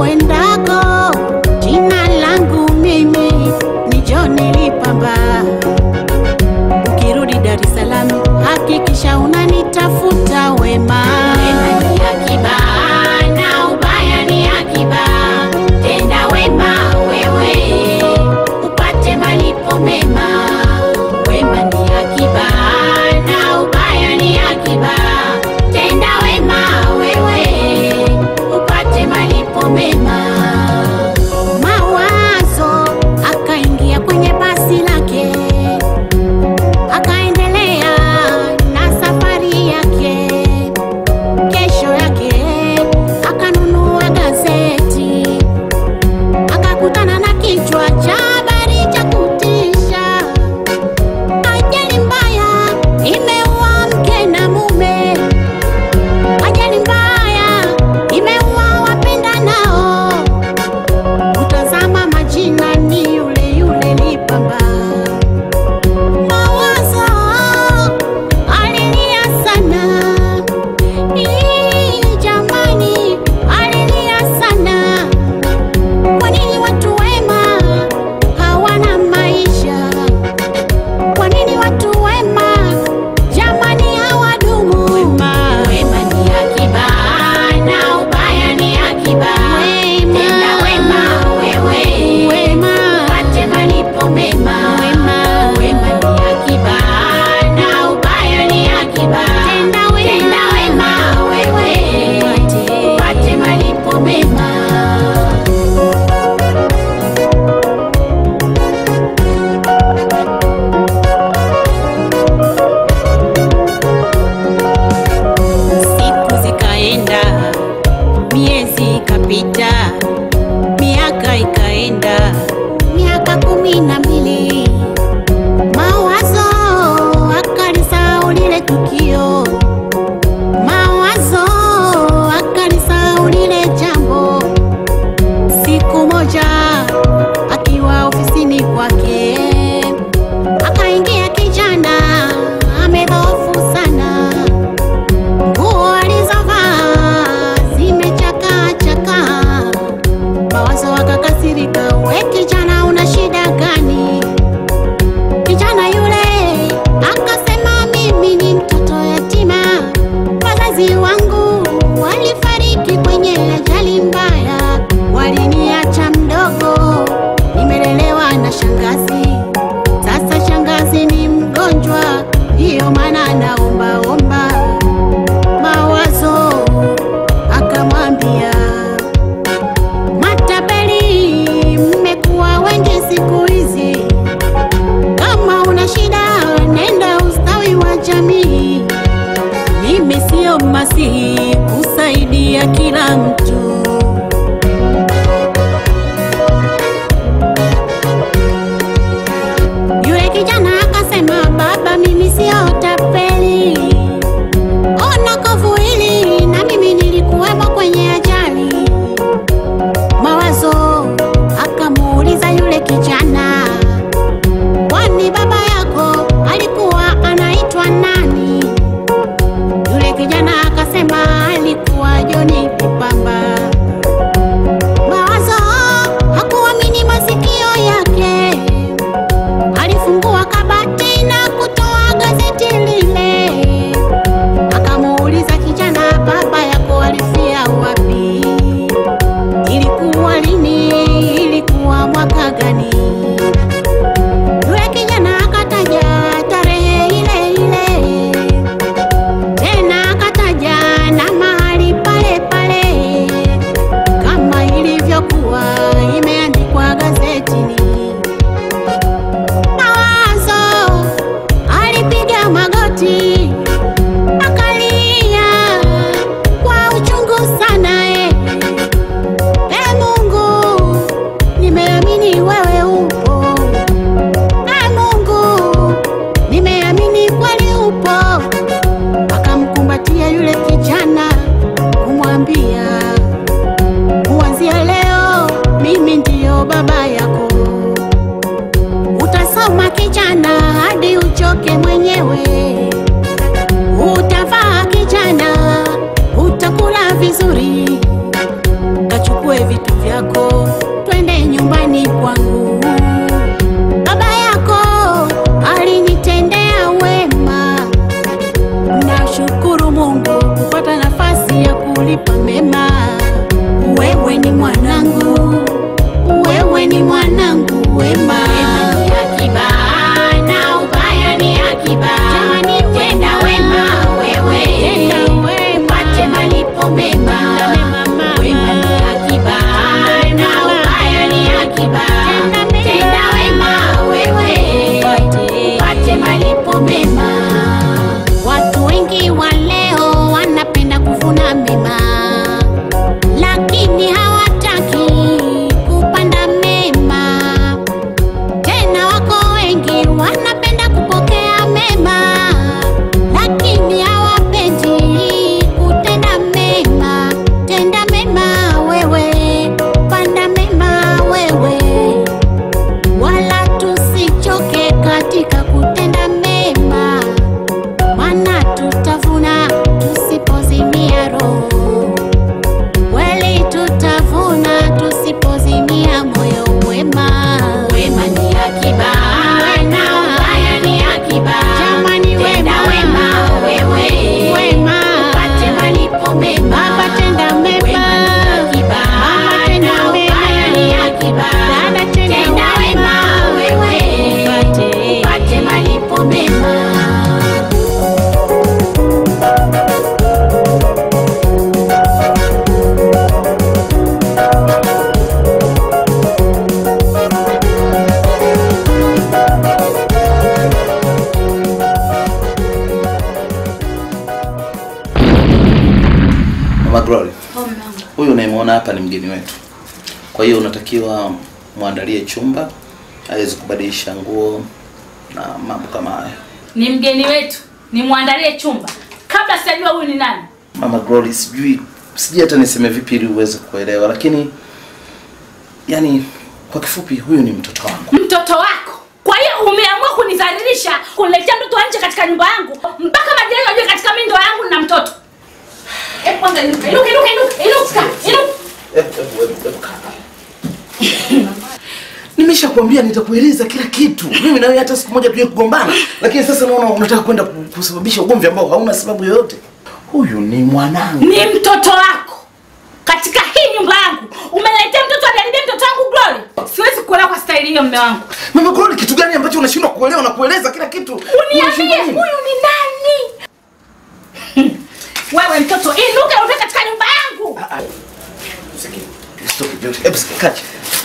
uendako, jina langu mimi ni Johnny Lipamba. Ukirudi Dar es Salaam hakikisha unanitafuta Wema. Wema ni Akiba, na ubaya ni akiba. Tenda wema wewe upate malipo mema. Wema ni akiba, na ubaya ni akiba. Tenda wema wewe upate malipo mema. Mawazo akaingia kwenye basi lake, akaendelea na safari yake. Kesho yake akanunua gazeti, akakutana na kichwa cha habari cha kutisha. Ajali mbaya imeua mke na mume. Ajali mbaya imeua wapendanao. Utazama majina ni yule yule Lipamba. Mawazo alilia sana. Ii jamani, alilia sana. Kwa nini watu wema hawana maisha? Kwa nini watu wema jamani hawadumu? Wema ni akiba, na ubaya ni akiba. Tenda wema wewe upate malipo mema. Wema ni akiba, na ubaya ni akiba. Tenda wema wewe upate malipo mema. Siku zikaenda, miezi ikapita, miaka ikaenda, miaka 12. Mawazo akalisahau lile tukio. Mawazo akalisahau lile jambo. Siku moja akiwa ofisini kwake, akaingia kijana amedhoofu sana. Nguo alizovaa zimechakaa chakaa. Mawazo akakasirika, we kijana una shida gani? Kijana yule akasema mimi ni mtoto yatima. vitu vyako, twende nyumbani kwangu. Baba yako alinitendea wema, nashukuru Mungu kupata nafasi ya kulipa mema. Wewe ni mwanangu, wewe ni mwanangu wema. Wema ni akiba na ubaya ni akiba, jamani tenda wema wewe, tenda wema pate malipo mema. Hapa ni mgeni wetu. Kwa hiyo unatakiwa muandalie chumba, aweze kubadilisha nguo na mambo kama haya. Ni mgeni wetu, ni muandalie chumba. Kabla sijajua huyu ni nani. Mama Glory sijui hata niseme vipi ili uweze kuelewa, lakini yani kwa kifupi huyu ni mtoto wangu. Mtoto wako. Kwa hiyo umeamua kunizalilisha, kuniletea mtoto nje katika nyumba yangu, mpaka majirani wajue katika mimi ndo yangu na mtoto. Kwanza inuka. Nimeshakwambia nitakueleza kila kitu. Mimi na wewe hata siku moja tuwe kugombana. Lakini sasa naona unataka kwenda kusababisha ugomvi ambao hauna sababu yoyote. Huyu ni mwanangu. Ni mtoto wako. Katika hii nyumba yangu umeletea mtoto ajaribie mtoto wangu Glory. Siwezi kuelewa kwa staili hiyo mume wangu. Mama Glory, kitu gani ambacho unashindwa kuelewa na kueleza kila kitu? Uniambie huyu ni nani? Wewe mtoto inuka utoke katika nyumba yangu.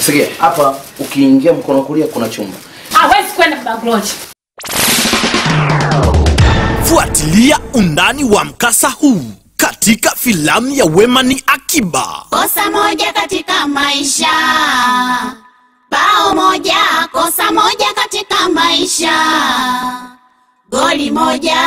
Sikia, hapa ukiingia mkono kulia kuna chumba. Hawezi kwenda kwa Glory. Fuatilia undani wa mkasa huu katika filamu ya Wema ni Akiba. Kosa moja katika maisha, bao moja. Kosa moja katika maisha, goli moja.